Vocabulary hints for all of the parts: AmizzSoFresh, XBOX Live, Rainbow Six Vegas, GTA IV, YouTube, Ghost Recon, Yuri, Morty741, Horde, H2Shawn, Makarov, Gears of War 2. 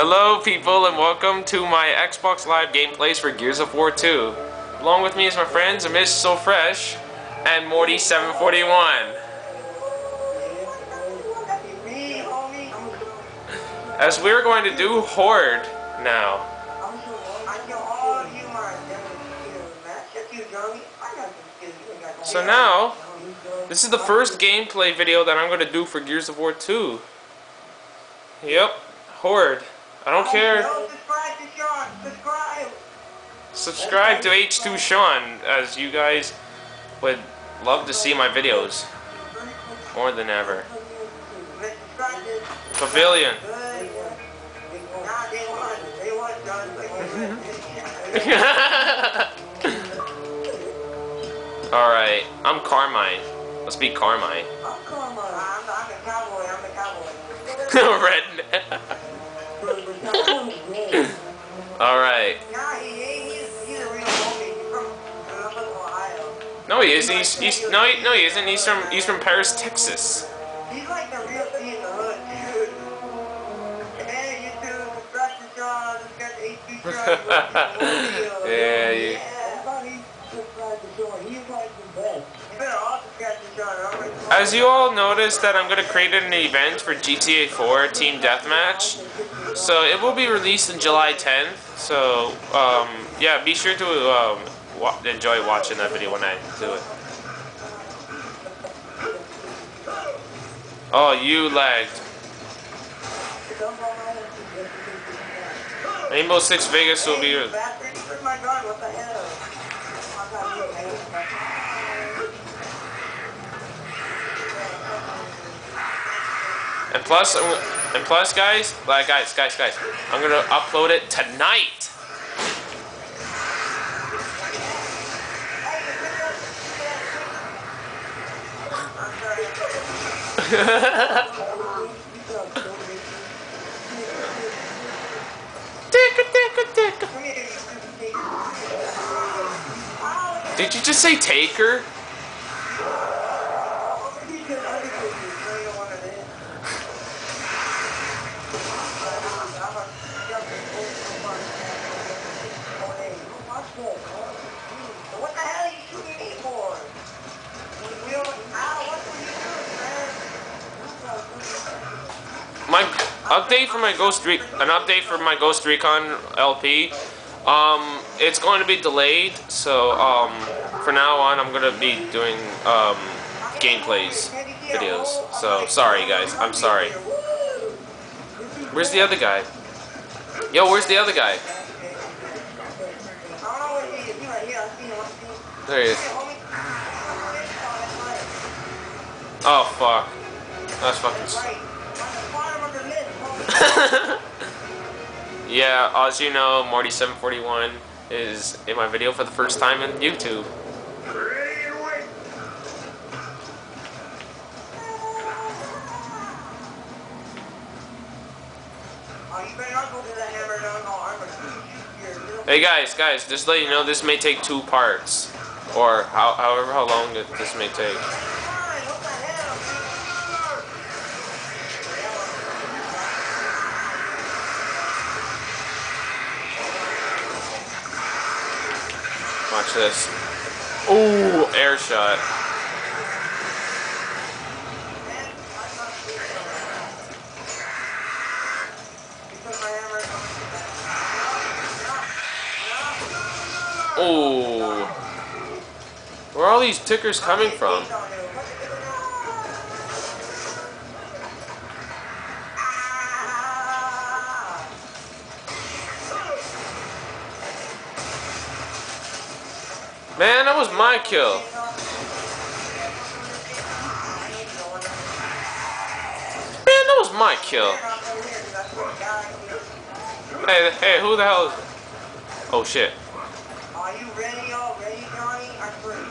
Hello people and welcome to my XBOX Live gameplays for Gears of War 2. Along with me is my friends AmizzSoFresh and Morty741. As we're going to do Horde now. So now, this is the first gameplay video that I'm going to do for Gears of War 2. Yep, Horde. I don't care. Subscribe to H2Shawn, as you guys would love to see my videos more than ever. Pavilion. All right, I'm Carmine. Let's be Carmine. I'm Carmine. I'm a cowboy. I'm a cowboy. Redneck. All right. He's a real homie. He's from Ohio. No, he isn't. No, he isn't. He's from Paris, Texas. He's like the real thing in the hood, dude. Hey, you two, construction jobs, got the HP jobs. Yeah, you. As you all noticed that I'm going to create an event for GTA IV Team Deathmatch. So it will be released on July 10th. So yeah, be sure to enjoy watching that video when I do it. Oh, you lagged. Rainbow Six Vegas will be... And plus, guys, I'm gonna upload it tonight. Did you just say taker? An update for my Ghost Recon LP. It's going to be delayed, so for now on, I'm gonna be doing gameplays videos. So sorry, guys. I'm sorry. Where's the other guy? Yo, where's the other guy? There he is. Oh fuck. That's fucking. Yeah, as you know, Morty741 is in my video for the first time on YouTube. Hey guys, just to let you know, this may take two parts, or however long this may take. Watch this. Ooh, air shot. Ooh. Where are all these tickers coming from? Man, that was my kill. Man, that was my kill. Hey, who the hell is... Oh, shit. Are you ready already, Johnny?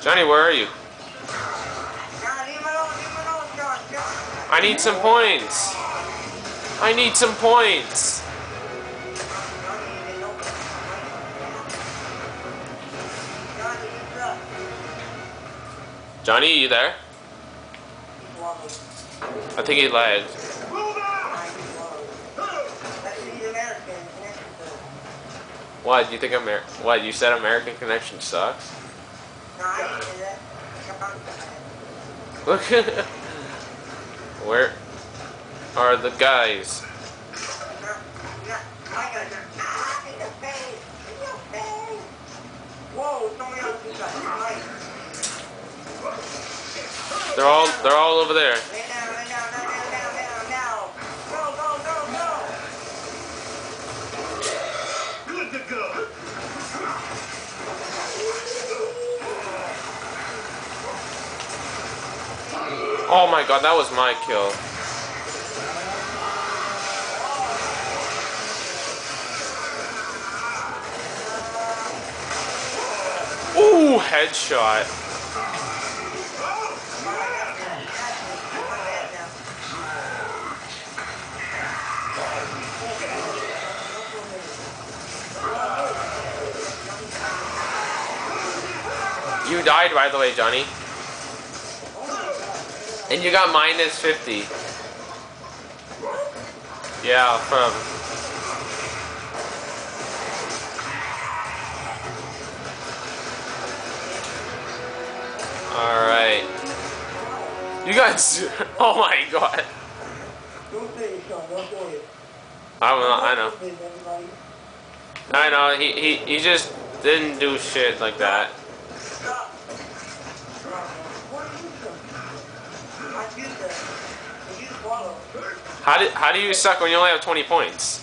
Johnny, where are you? I need some points. I need some points. Johnny, are you there? I think he lagged. Why do you think Why you said American Connection sucks? No, I didn't do that. Look, where are the guys? They're all over there. Oh my god, that was my kill. Ooh, headshot. You died, by the way, Johnny. And you got minus 50. Yeah, from. Alright. You got zero. Oh my god. I know, he just didn't do shit like that. How do you suck when you only have 20 points?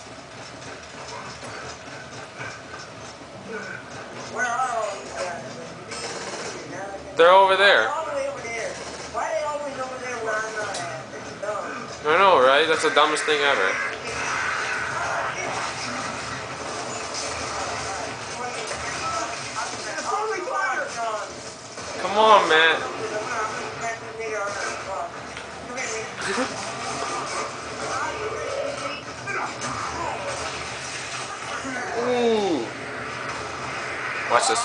Where are all these guys? They're over there. All the way over there. Why are they always over there where I'm not at? This is dumb. I know, right? That's the dumbest thing ever. Come on, man. Ooh. Watch this.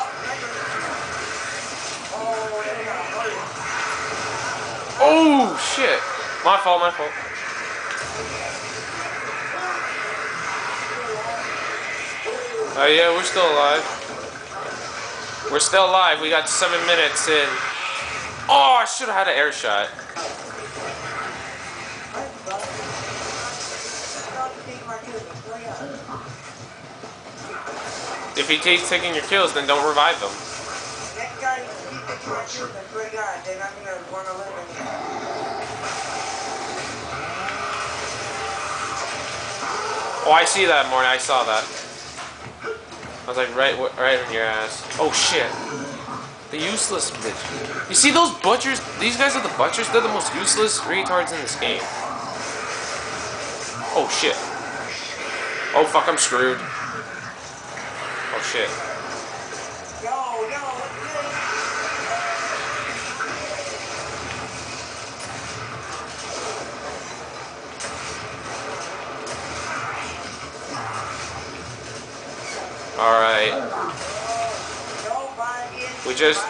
Oh shit. My fault. Oh yeah, we're still alive. We got 7 minutes in. Oh, I should have had an air shot. If he keeps taking your kills, then don't revive them. Oh, I see that, Morty. I saw that. I was like, right in your ass. Oh shit! The useless bitch. You see those butchers? These guys are the butchers. They're the most useless retards in this game. Oh shit! Oh fuck! I'm screwed. Oh shit. Yo, what's good? Alright. We just...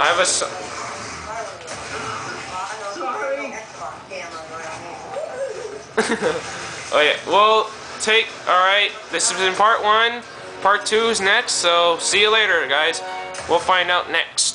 I have a Oh yeah, well, alright, this is in part 1, part 2 is next, so see you later, guys. We'll find out next.